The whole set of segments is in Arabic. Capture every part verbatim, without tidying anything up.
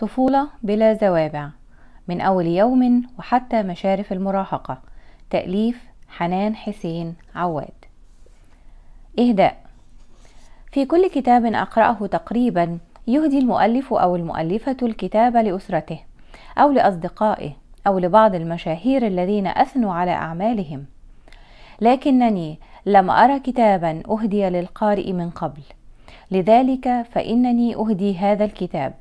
طفولة بلا زوابع، من أول يوم وحتى مشارف المراهقة، تأليف حنان حسين عواد. إهداء. في كل كتاب أقرأه تقريبا يهدي المؤلف أو المؤلفة الكتاب لأسرته أو لأصدقائه أو لبعض المشاهير الذين أثنوا على أعمالهم، لكنني لم أرى كتابا أهدي للقارئ من قبل، لذلك فإنني أهدي هذا الكتاب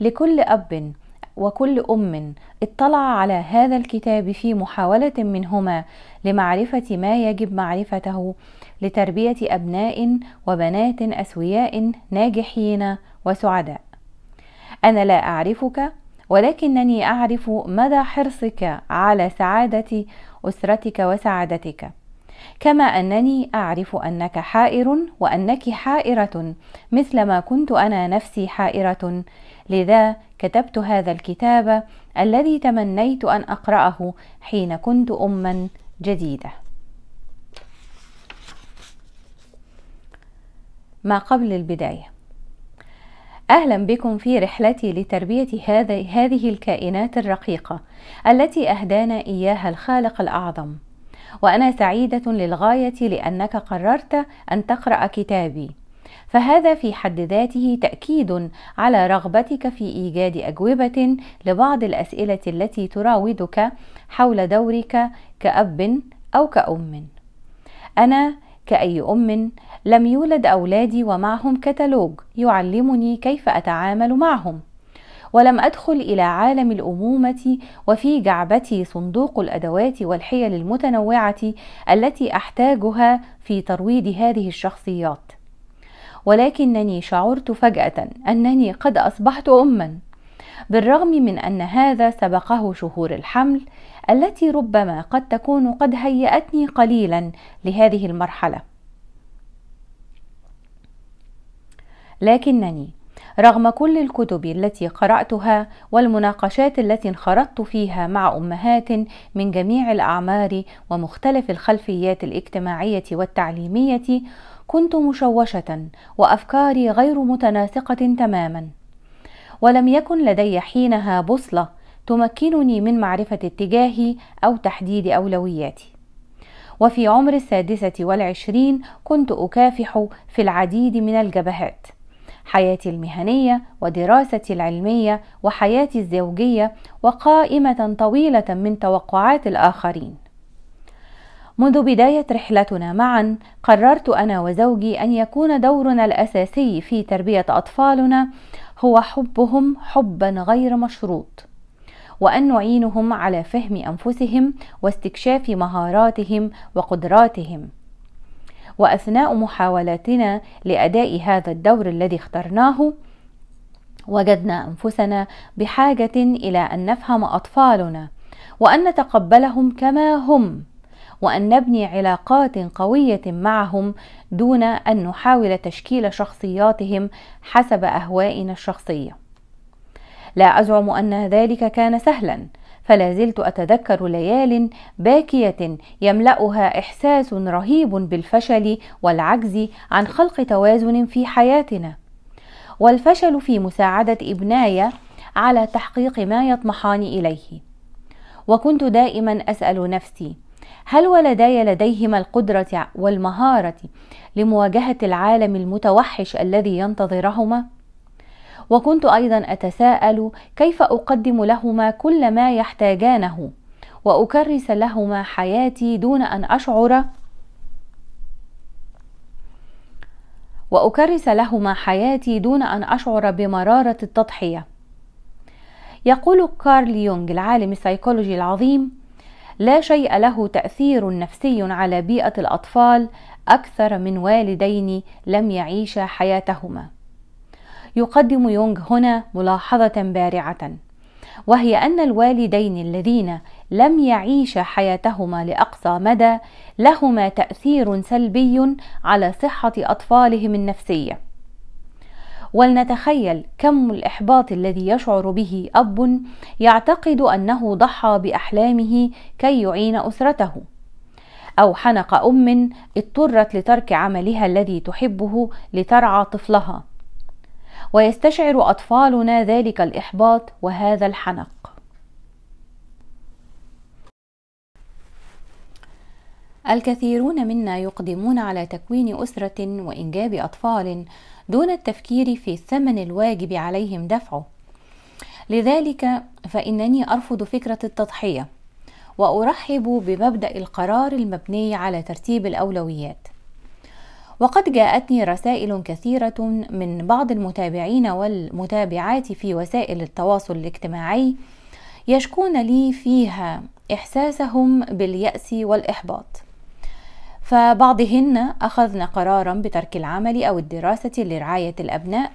لكل أب وكل أم اطلع على هذا الكتاب في محاولة منهما لمعرفة ما يجب معرفته لتربية أبناء وبنات أسوياء ناجحين وسعداء. أنا لا أعرفك، ولكنني أعرف مدى حرصك على سعادة أسرتك وسعادتك، كما أنني أعرف أنك حائر وأنك حائرة مثلما كنت أنا نفسي حائرة، لذا كتبت هذا الكتاب الذي تمنيت أن أقرأه حين كنت أما جديدة. ما قبل البداية. أهلا بكم في رحلتي لتربية هذه الكائنات الرقيقة التي أهدانا إياها الخالق الأعظم، وأنا سعيدة للغاية لأنك قررت أن تقرأ كتابي، فهذا في حد ذاته تأكيد على رغبتك في إيجاد أجوبة لبعض الأسئلة التي تراودك حول دورك كأب أو كأم. أنا كأي أم لم يولد أولادي ومعهم كتالوج يعلمني كيف أتعامل معهم، ولم أدخل إلى عالم الأمومة وفي جعبتي صندوق الأدوات والحيل المتنوعة التي أحتاجها في ترويض هذه الشخصيات، ولكنني شعرت فجأة أنني قد أصبحت أما، بالرغم من أن هذا سبقه شهور الحمل التي ربما قد تكون قد هيأتني قليلا لهذه المرحلة. لكنني رغم كل الكتب التي قرأتها والمناقشات التي انخرطت فيها مع أمهات من جميع الأعمار ومختلف الخلفيات الاجتماعية والتعليمية، كنت مشوشة وأفكاري غير متناسقة تماما، ولم يكن لدي حينها بوصلة تمكنني من معرفة اتجاهي أو تحديد أولوياتي. وفي عمر السادسة والعشرين كنت أكافح في العديد من الجبهات: حياتي المهنية ودراستي العلمية وحياتي الزوجية وقائمة طويلة من توقعات الآخرين. منذ بداية رحلتنا معا قررت أنا وزوجي أن يكون دورنا الأساسي في تربية أطفالنا هو حبهم حبا غير مشروط، وأن نعينهم على فهم أنفسهم واستكشاف مهاراتهم وقدراتهم. وأثناء محاولاتنا لأداء هذا الدور الذي اخترناه، وجدنا أنفسنا بحاجة إلى أن نفهم أطفالنا وأن نتقبلهم كما هم، وأن نبني علاقات قوية معهم دون أن نحاول تشكيل شخصياتهم حسب أهوائنا الشخصية. لا أزعم أن ذلك كان سهلا، فلا زلت أتذكر ليال باكية يملأها إحساس رهيب بالفشل والعجز عن خلق توازن في حياتنا، والفشل في مساعدة ابناي على تحقيق ما يطمحان إليه. وكنت دائما أسأل نفسي: هل ولداي لديهما القدرة والمهارة لمواجهة العالم المتوحش الذي ينتظرهما؟ وكنت أيضا أتساءل كيف أقدم لهما كل ما يحتاجانه وأكرس لهما حياتي دون أن أشعر وأكرس لهما حياتي دون أن أشعر بمرارة التضحية. يقول كارل يونغ العالم السيكولوجي العظيم: لا شيء له تأثير نفسي على بيئة الأطفال أكثر من والدين لم يعيشا حياتهما. يقدم يونغ هنا ملاحظة بارعة، وهي أن الوالدين الذين لم يعيشا حياتهما لأقصى مدى لهما تأثير سلبي على صحة أطفالهم النفسية. ولنتخيل كم الإحباط الذي يشعر به أب يعتقد أنه ضحى بأحلامه كي يعين أسرته، أو حنق أم اضطرت لترك عملها الذي تحبه لترعى طفلها، ويستشعر أطفالنا ذلك الإحباط وهذا الحنق. الكثيرون منا يقدمون على تكوين أسرة وإنجاب أطفال دون التفكير في الثمن الواجب عليهم دفعه. لذلك فإنني أرفض فكرة التضحية وأرحب بمبدأ القرار المبني على ترتيب الأولويات. وقد جاءتني رسائل كثيرة من بعض المتابعين والمتابعات في وسائل التواصل الاجتماعي يشكون لي فيها إحساسهم باليأس والإحباط، فبعضهن أخذن قرارا بترك العمل أو الدراسة لرعاية الأبناء،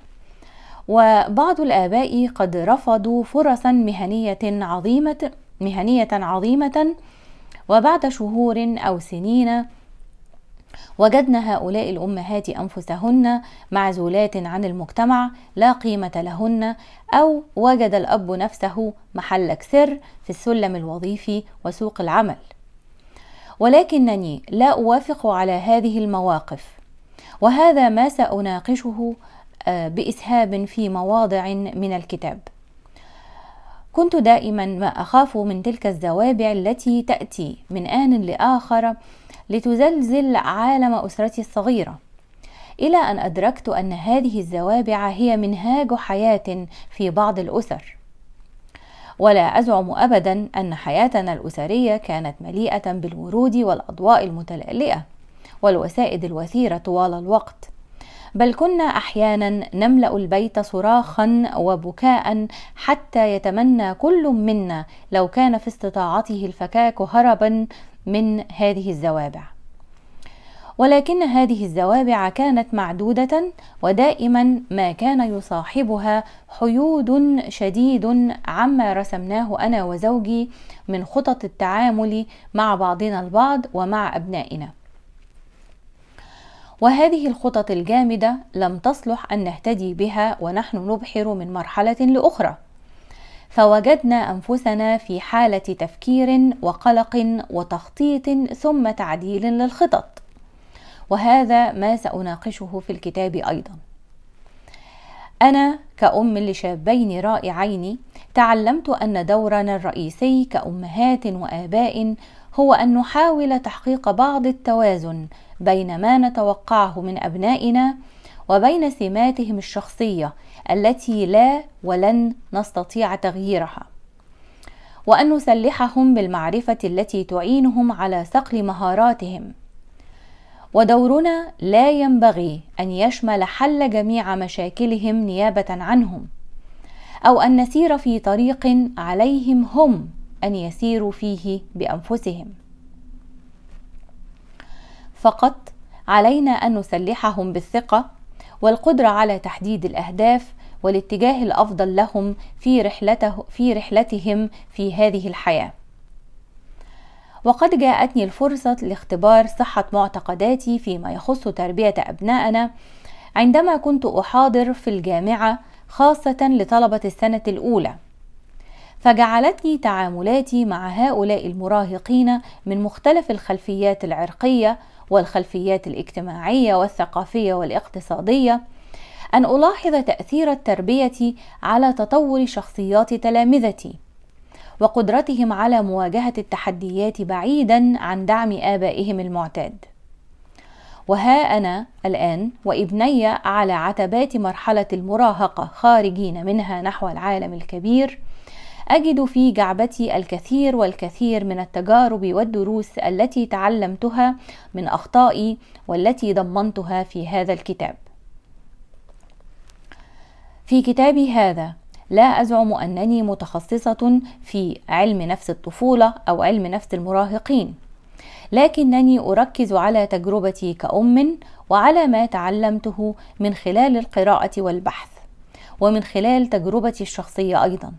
وبعض الآباء قد رفضوا فرصا مهنية عظيمة مهنية عظيمة، وبعد شهور أو سنين وجدن هؤلاء الأمهات أنفسهن معزولات عن المجتمع لا قيمة لهن، أو وجد الأب نفسه محل اكسر في السلم الوظيفي وسوق العمل. ولكنني لا أوافق على هذه المواقف، وهذا ما سأناقشه بإسهاب في مواضع من الكتاب. كنت دائما ما أخاف من تلك الزوابع التي تأتي من آن لآخر لتزلزل عالم أسرتي الصغيرة، إلى أن أدركت أن هذه الزوابع هي منهاج حياة في بعض الأسر. ولا أزعم أبدا أن حياتنا الأسرية كانت مليئة بالورود والأضواء المتلألئة والوسائد الوثيرة طوال الوقت، بل كنا أحيانا نملأ البيت صراخا وبكاء حتى يتمنى كل منا لو كان في استطاعته الفكاك هربا من هذه الزوابع. ولكن هذه الزوابع كانت معدودة، ودائما ما كان يصاحبها حيود شديد عما رسمناه أنا وزوجي من خطط التعامل مع بعضنا البعض ومع أبنائنا. وهذه الخطط الجامدة لم تصلح أن نهتدي بها ونحن نبحر من مرحلة لأخرى، فوجدنا أنفسنا في حالة تفكير وقلق وتخطيط ثم تعديل للخطط، وهذا ما سأناقشه في الكتاب أيضا. أنا كأم لشابين رائعين تعلمت أن دورنا الرئيسي كأمهات وآباء هو أن نحاول تحقيق بعض التوازن بين ما نتوقعه من أبنائنا وبين سماتهم الشخصية التي لا ولن نستطيع تغييرها، وأن نسلحهم بالمعرفة التي تعينهم على صقل مهاراتهم. ودورنا لا ينبغي أن يشمل حل جميع مشاكلهم نيابة عنهم، أو أن نسير في طريق عليهم هم أن يسيروا فيه بأنفسهم، فقط علينا أن نسلحهم بالثقة والقدرة على تحديد الأهداف والاتجاه الأفضل لهم في رحلته في رحلتهم في هذه الحياة. وقد جاءتني الفرصة لاختبار صحة معتقداتي فيما يخص تربية أبنائنا عندما كنت أحاضر في الجامعة، خاصة لطلبة السنة الأولى، فجعلتني تعاملاتي مع هؤلاء المراهقين من مختلف الخلفيات العرقية والخلفيات الاجتماعية والثقافية والاقتصادية أن ألاحظ تأثير التربية على تطور شخصيات تلامذتي وقدرتهم على مواجهة التحديات بعيدا عن دعم آبائهم المعتاد. وها أنا الآن وابني على عتبات مرحلة المراهقة خارجين منها نحو العالم الكبير، أجد في جعبتي الكثير والكثير من التجارب والدروس التي تعلمتها من أخطائي والتي ضمنتها في هذا الكتاب. في كتابي هذا لا أزعم أنني متخصصة في علم نفس الطفولة أو علم نفس المراهقين، لكنني أركز على تجربتي كأم وعلى ما تعلمته من خلال القراءة والبحث ومن خلال تجربتي الشخصية أيضا،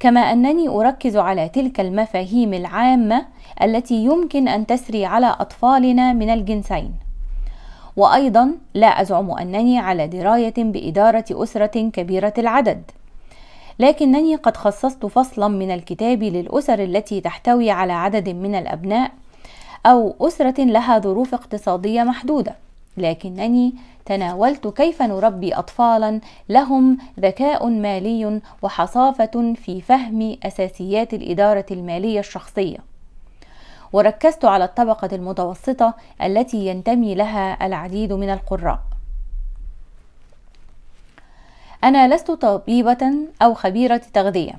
كما أنني أركز على تلك المفاهيم العامة التي يمكن أن تسري على أطفالنا من الجنسين. وأيضا لا أزعم أنني على دراية بإدارة أسرة كبيرة العدد، لكنني قد خصصت فصلا من الكتاب للأسر التي تحتوي على عدد من الأبناء أو أسرة لها ظروف اقتصادية محدودة، لكنني تناولت كيف نربي أطفالا لهم ذكاء مالي وحصافة في فهم أساسيات الإدارة المالية الشخصية، وركزت على الطبقة المتوسطة التي ينتمي لها العديد من القراء. أنا لست طبيبة أو خبيرة تغذية،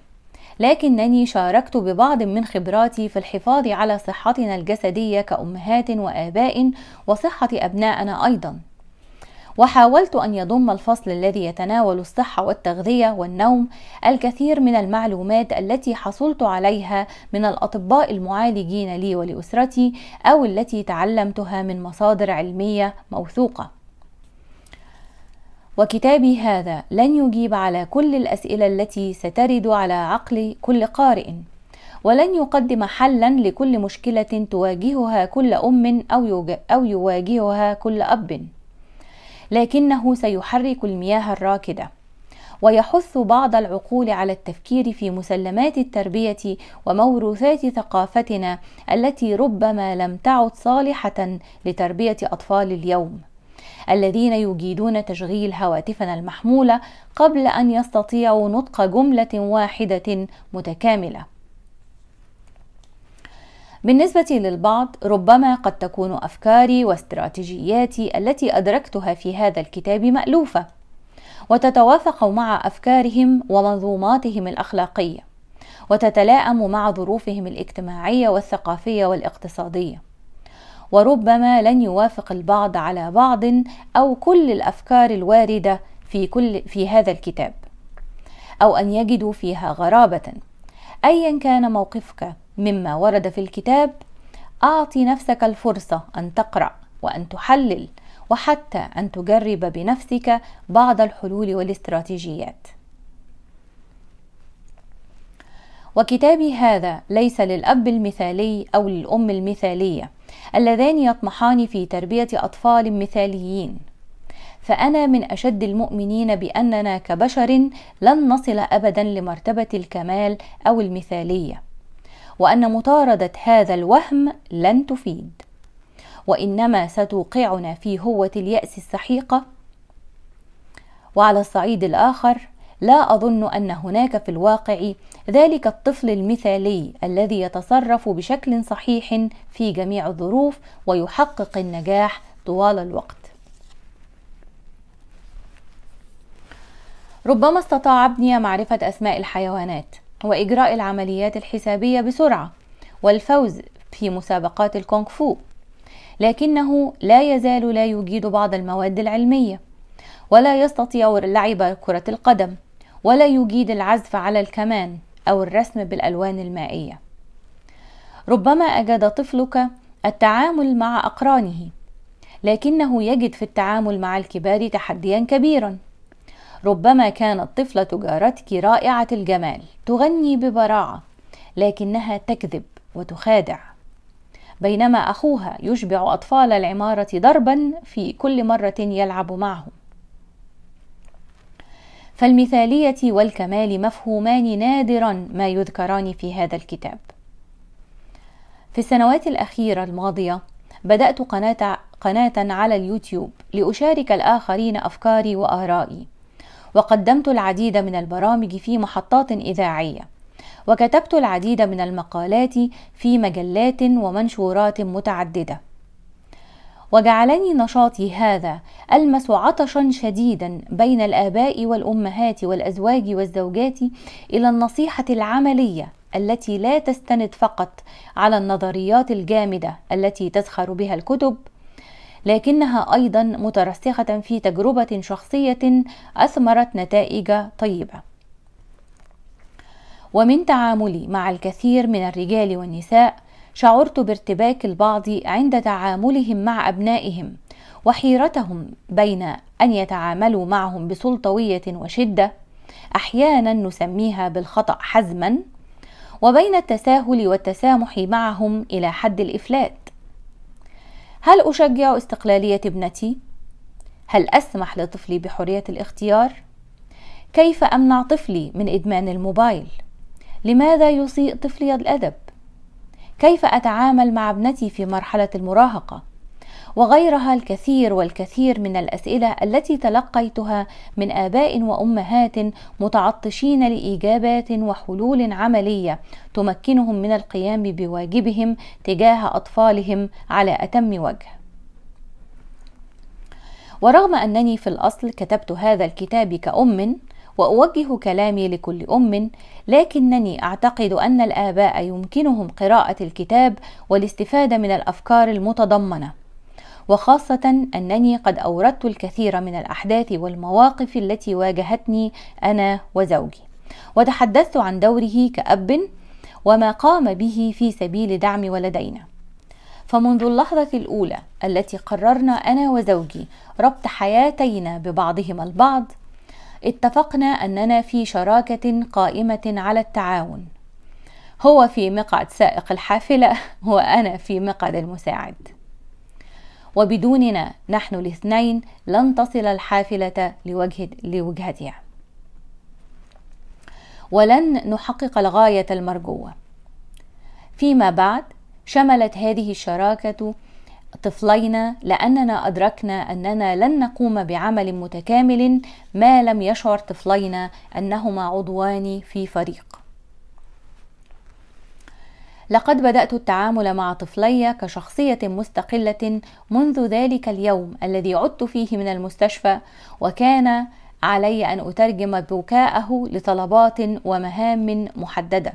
لكنني شاركت ببعض من خبراتي في الحفاظ على صحتنا الجسدية كأمهات وآباء وصحة أبنائنا أيضا، وحاولت أن يضم الفصل الذي يتناول الصحة والتغذية والنوم الكثير من المعلومات التي حصلت عليها من الأطباء المعالجين لي ولأسرتي أو التي تعلمتها من مصادر علمية موثوقة. وكتابي هذا لن يجيب على كل الأسئلة التي سترد على عقل كل قارئ، ولن يقدم حلا لكل مشكلة تواجهها كل أم أو يواجهها كل أب، لكنه سيحرك المياه الراكدة ويحث بعض العقول على التفكير في مسلمات التربية وموروثات ثقافتنا التي ربما لم تعد صالحة لتربية أطفال اليوم الذين يجيدون تشغيل هواتفنا المحمولة قبل أن يستطيعوا نطق جملة واحدة متكاملة. بالنسبة للبعض ربما قد تكون أفكاري واستراتيجياتي التي أدركتها في هذا الكتاب مألوفة وتتوافق مع أفكارهم ومنظوماتهم الأخلاقية وتتلائم مع ظروفهم الاجتماعية والثقافية والاقتصادية، وربما لن يوافق البعض على بعض أو كل الأفكار الواردة في كل في هذا الكتاب أو أن يجدوا فيها غرابة. أيا كان موقفك مما ورد في الكتاب، أعطي نفسك الفرصة أن تقرأ وأن تحلل وحتى أن تجرب بنفسك بعض الحلول والاستراتيجيات. وكتابي هذا ليس للأب المثالي أو للأم المثالية اللذان يطمحان في تربية أطفال مثاليين، فأنا من أشد المؤمنين بأننا كبشر لن نصل أبدا لمرتبة الكمال أو المثالية، وأن مطاردة هذا الوهم لن تفيد وإنما ستوقعنا في هوة اليأس السحيقة. وعلى الصعيد الآخر لا أظن أن هناك في الواقع ذلك الطفل المثالي الذي يتصرف بشكل صحيح في جميع الظروف ويحقق النجاح طوال الوقت. ربما استطاع ابني معرفة أسماء الحيوانات وإجراء العمليات الحسابية بسرعة والفوز في مسابقات الكونغ فو، لكنه لا يزال لا يجيد بعض المواد العلمية ولا يستطيع لعب كرة القدم ولا يجيد العزف على الكمان أو الرسم بالألوان المائية. ربما أجاد طفلك التعامل مع أقرانه، لكنه يجد في التعامل مع الكبار تحديا كبيرا. ربما كانت طفلة جارتك رائعة الجمال تغني ببراعة، لكنها تكذب وتخادع، بينما أخوها يشبع أطفال العمارة ضربا في كل مرة يلعب معهم. فالمثالية والكمال مفهومان نادرا ما يذكران في هذا الكتاب. في السنوات الأخيرة الماضية بدأت قناة, قناة على اليوتيوب لأشارك الآخرين أفكاري وآرائي، وقدمت العديد من البرامج في محطات إذاعية، وكتبت العديد من المقالات في مجلات ومنشورات متعددة، وجعلني نشاطي هذا ألمس عطشا شديدا بين الآباء والأمهات والأزواج والزوجات إلى النصيحة العملية التي لا تستند فقط على النظريات الجامدة التي تزخر بها الكتب، لكنها أيضا مترسخة في تجربة شخصية أثمرت نتائج طيبة. ومن تعاملي مع الكثير من الرجال والنساء شعرت بارتباك البعض عند تعاملهم مع أبنائهم وحيرتهم بين أن يتعاملوا معهم بسلطوية وشدة، أحيانا نسميها بالخطأ حزما، وبين التساهل والتسامح معهم إلى حد الإفلات. هل أشجع استقلالية ابنتي؟ هل أسمح لطفلي بحرية الاختيار؟ كيف أمنع طفلي من إدمان الموبايل؟ لماذا يسيء طفلي الأدب؟ كيف أتعامل مع ابنتي في مرحلة المراهقة؟ وغيرها الكثير والكثير من الأسئلة التي تلقيتها من آباء وأمهات متعطشين لإجابات وحلول عملية تمكنهم من القيام بواجبهم تجاه أطفالهم على أتم وجه. ورغم أنني في الأصل كتبت هذا الكتاب كأم وأوجه كلامي لكل أم، لكنني أعتقد أن الآباء يمكنهم قراءة الكتاب والاستفادة من الأفكار المتضمنة، وخاصة أنني قد أوردت الكثير من الأحداث والمواقف التي واجهتني أنا وزوجي، وتحدثت عن دوره كأب وما قام به في سبيل دعم ولدينا. فمنذ اللحظة الأولى التي قررنا أنا وزوجي ربط حياتينا ببعضهما البعض، اتفقنا أننا في شراكة قائمة على التعاون، هو في مقعد سائق الحافلة وأنا في مقعد المساعد، وبدوننا نحن الاثنين لن تصل الحافلة لوجه لوجهتها ولن نحقق الغاية المرجوة. فيما بعد شملت هذه الشراكة طفلينا، لأننا أدركنا أننا لن نقوم بعمل متكامل ما لم يشعر طفلينا أنهما عضوان في فريق. لقد بدأت التعامل مع طفلي كشخصية مستقلة منذ ذلك اليوم الذي عدت فيه من المستشفى، وكان علي أن أترجم بكاءه لطلبات ومهام محددة.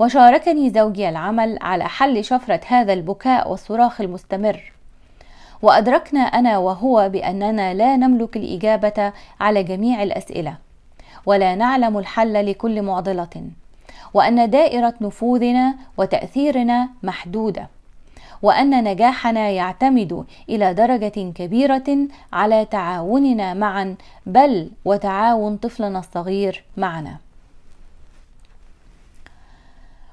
وشاركني زوجي العمل على حل شفرة هذا البكاء والصراخ المستمر، وأدركنا أنا وهو بأننا لا نملك الإجابة على جميع الأسئلة ولا نعلم الحل لكل معضلة، وأن دائرة نفوذنا وتأثيرنا محدودة، وأن نجاحنا يعتمد إلى درجة كبيرة على تعاوننا معا، بل وتعاون طفلنا الصغير معنا.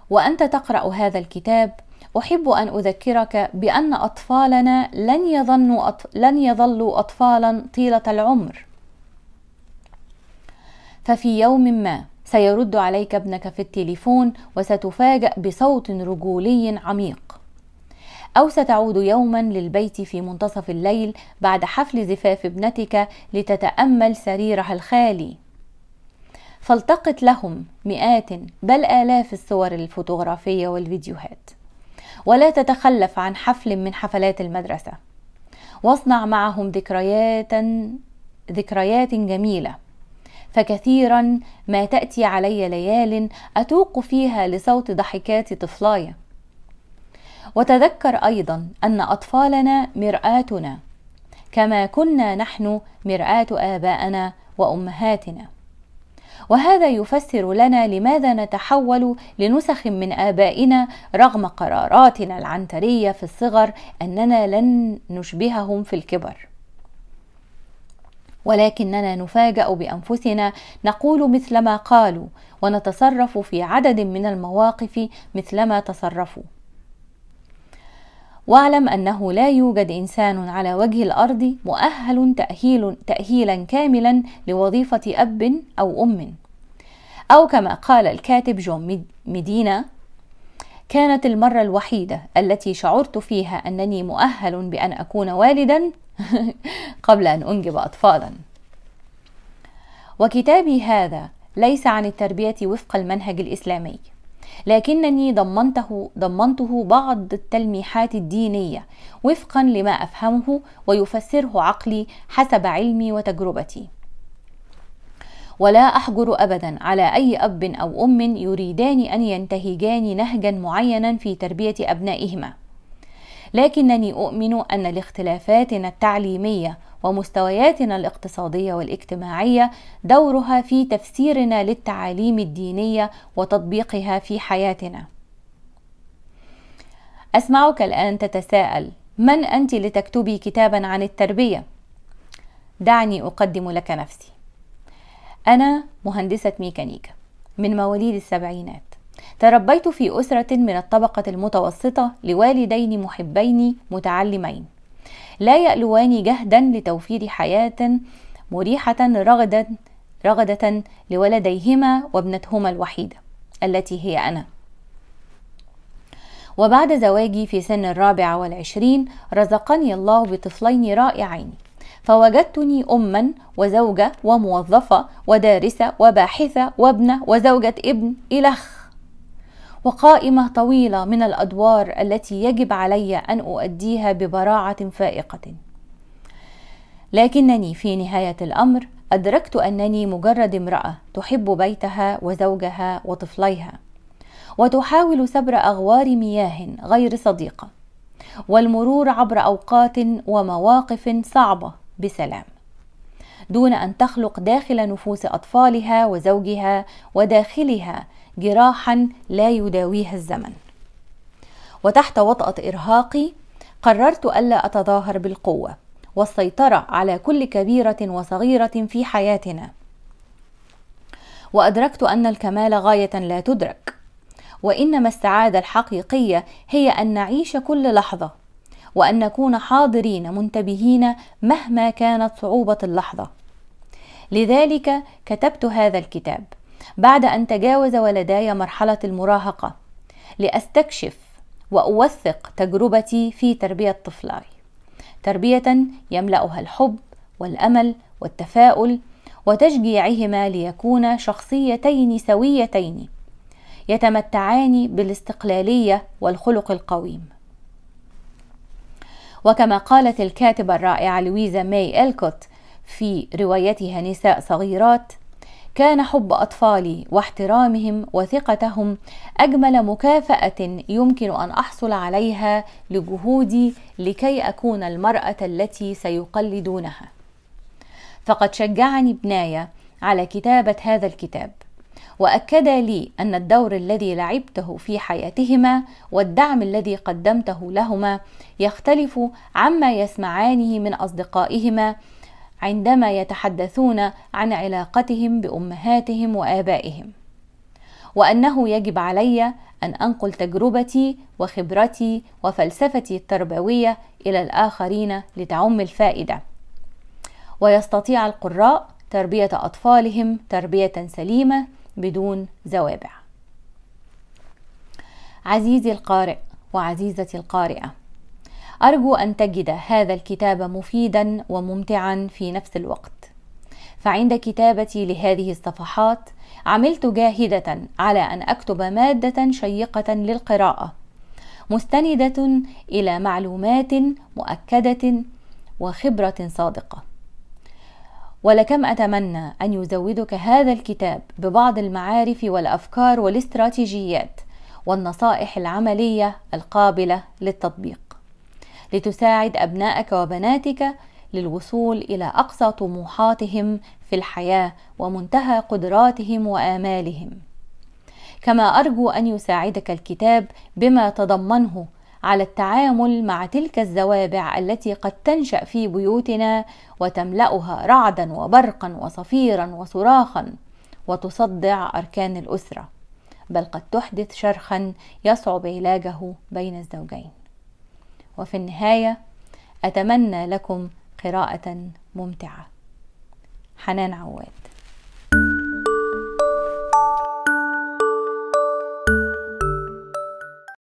وأنت تقرأ هذا الكتاب أحب أن أذكرك بأن أطفالنا لن يظنوا أطف... لن يظلوا أطفالا طيلة العمر، ففي يوم ما سيرد عليك ابنك في التليفون وستفاجأ بصوت رجولي عميق، أو ستعود يوما للبيت في منتصف الليل بعد حفل زفاف ابنتك لتتأمل سريرها الخالي، فالتقط لهم مئات بل آلاف الصور الفوتوغرافية والفيديوهات، ولا تتخلف عن حفل من حفلات المدرسة، واصنع معهم ذكريات ذكريات جميلة. فكثيرا ما تأتي علي ليال أتوق فيها لصوت ضحكات طفلاي. وتذكر أيضا أن أطفالنا مرآتنا كما كنا نحن مرآة آبائنا وأمهاتنا، وهذا يفسر لنا لماذا نتحول لنسخ من آبائنا رغم قراراتنا العنترية في الصغر أننا لن نشبههم في الكبر، ولكننا نفاجأ بأنفسنا نقول مثل ما قالوا ونتصرف في عدد من المواقف مثل ما تصرفوا. واعلم أنه لا يوجد إنسان على وجه الأرض مؤهل تأهيل تأهيلا كاملا لوظيفة أب أو أم، أو كما قال الكاتب جون ميدينا: كانت المرة الوحيدة التي شعرت فيها أنني مؤهل بأن أكون والدا قبل أن أنجب أطفالا. وكتابي هذا ليس عن التربية وفق المنهج الإسلامي، لكنني ضمنته, ضمنته بعض التلميحات الدينية وفقا لما أفهمه ويفسره عقلي حسب علمي وتجربتي، ولا أحجر أبدا على أي أب أو أم يريدان أن ينتهجان نهجا معينا في تربية أبنائهما، لكنني أؤمن أن لاختلافاتنا التعليمية ومستوياتنا الاقتصادية والاجتماعية دورها في تفسيرنا للتعاليم الدينية وتطبيقها في حياتنا. أسمعك الآن تتساءل: من أنت لتكتبي كتابا عن التربية؟ دعني أقدم لك نفسي. أنا مهندسة ميكانيكا من مواليد السبعينات، تربيت في أسرة من الطبقة المتوسطة لوالدين محبين متعلمين لا يألوان جهدا لتوفير حياة مريحة رغدة, رغدة لولديهما وابنتهما الوحيدة التي هي أنا، وبعد زواجي في سن الرابعة والعشرين رزقني الله بطفلين رائعين، فوجدتني أما وزوجة وموظفة ودارسة وباحثة وابنة وزوجة ابن إلخ، وقائمة طويلة من الأدوار التي يجب علي أن أؤديها ببراعة فائقة. لكنني في نهاية الأمر أدركت أنني مجرد امرأة تحب بيتها وزوجها وطفليها، وتحاول سبر أغوار مياه غير صديقة والمرور عبر أوقات ومواقف صعبة بسلام، دون أن تخلق داخل نفوس أطفالها وزوجها وداخلها جراحا لا يداويها الزمن. وتحت وطأة إرهاقي قررت ألا أتظاهر بالقوة والسيطرة على كل كبيرة وصغيرة في حياتنا، وأدركت أن الكمال غاية لا تدرك، وإنما السعادة الحقيقية هي أن نعيش كل لحظة وأن نكون حاضرين منتبهين مهما كانت صعوبة اللحظة. لذلك كتبت هذا الكتاب بعد أن تجاوز ولداي مرحلة المراهقة، لأستكشف وأوثق تجربتي في تربية طفلاي، تربية يملأها الحب والأمل والتفاؤل، وتشجيعهما ليكونا شخصيتين سويتين يتمتعان بالاستقلالية والخلق القويم. وكما قالت الكاتبة الرائعة لويزا ماي ألكوت في روايتها نساء صغيرات: كان حب أطفالي واحترامهم وثقتهم أجمل مكافأة يمكن أن أحصل عليها لجهودي لكي أكون المرأة التي سيقلدونها. فقد شجعني ابناي على كتابة هذا الكتاب، وأكد لي أن الدور الذي لعبته في حياتهما والدعم الذي قدمته لهما يختلف عما يسمعانه من أصدقائهما عندما يتحدثون عن علاقتهم بأمهاتهم وآبائهم، وأنه يجب علي أن أنقل تجربتي وخبرتي وفلسفتي التربوية إلى الآخرين لتعم الفائدة، ويستطيع القراء تربية أطفالهم تربية سليمة بدون زوابع. عزيزي القارئ وعزيزتي القارئة، أرجو أن تجد هذا الكتاب مفيدا وممتعا في نفس الوقت، فعند كتابتي لهذه الصفحات عملت جاهدة على أن أكتب مادة شيقة للقراءة، مستندة إلى معلومات مؤكدة وخبرة صادقة. ولكم أتمنى أن يزودك هذا الكتاب ببعض المعارف والأفكار والاستراتيجيات والنصائح العملية القابلة للتطبيق، لتساعد أبنائك وبناتك للوصول إلى أقصى طموحاتهم في الحياة ومنتهى قدراتهم وآمالهم. كما أرجو أن يساعدك الكتاب بما تضمنه على التعامل مع تلك الزوابع التي قد تنشأ في بيوتنا وتملأها رعدا وبرقا وصفيرا وصراخا، وتصدع أركان الأسرة، بل قد تحدث شرخا يصعب علاجه بين الزوجين. وفي النهاية أتمنى لكم قراءة ممتعة. حنان عواد.